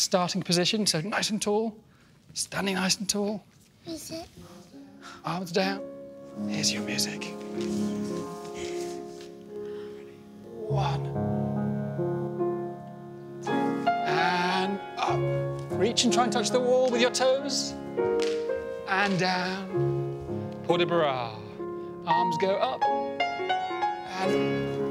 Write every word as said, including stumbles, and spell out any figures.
starting position, so nice and tall. Standing nice and tall. Music. Arms down. Here's your music. One. And up. Reach and try and touch the wall with your toes. And down. Pas de bras. Arms go up. And